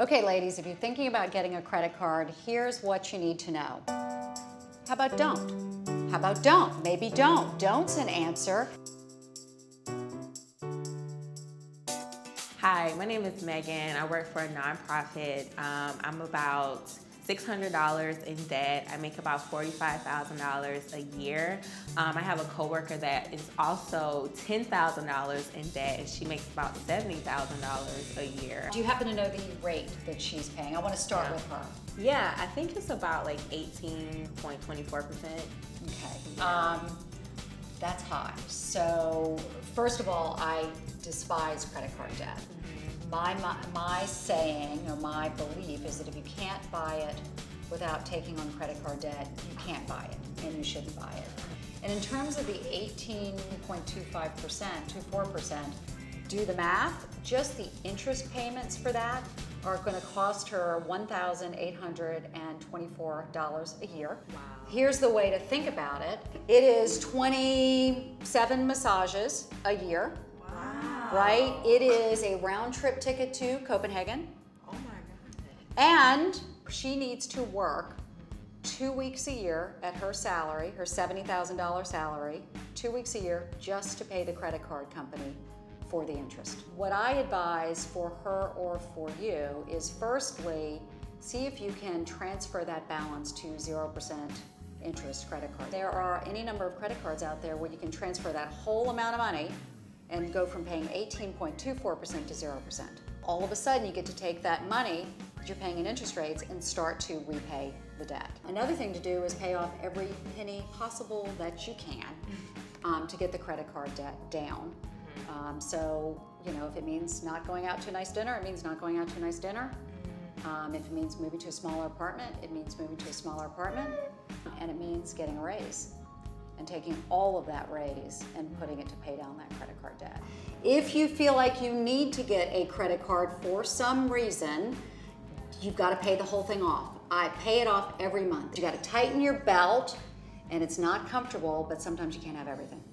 Okay, ladies, if you're thinking about getting a credit card, here's what you need to know. How about don't? How about don't? Maybe don't. Don't's an answer. Hi, my name is Megan. I work for a nonprofit. I'm about $600 in debt. I make about $45,000 a year. I have a coworker that is also $10,000 in debt, and she makes about $70,000 a year. Do you happen to know the rate that she's paying? I want to start with her. Yeah, I think it's about like 18.24%. Okay. That's high. So first of all, I despise credit card debt. Mm-hmm. My saying or my belief is that if you can't buy it without taking on credit card debt, you can't buy it and you shouldn't buy it. And in terms of the 18.24%, do the math. Just the interest payments for that are going to cost her $1,824 a year. Wow. Here's the way to think about it. It is 27 massages a year. Wow. Right? It is a round trip ticket to Copenhagen. Oh my God. And she needs to work 2 weeks a year at her salary, her $70,000 salary, 2 weeks a year just to pay the credit card company for the interest. What I advise for her or for you is firstly, see if you can transfer that balance to 0% interest credit card. There are any number of credit cards out there where you can transfer that whole amount of money and go from paying 18.24% to 0%. All of a sudden you get to take that money that you're paying in interest rates and start to repay the debt. Another thing to do is pay off every penny possible that you can to get the credit card debt down. So, you know, if it means not going out to a nice dinner, it means not going out to a nice dinner. If it means moving to a smaller apartment, it means moving to a smaller apartment. And it means getting a raise and taking all of that raise and putting it to pay down that credit card debt. If you feel like you need to get a credit card for some reason, you've got to pay the whole thing off. I pay it off every month. You got to tighten your belt, and it's not comfortable, but sometimes you can't have everything.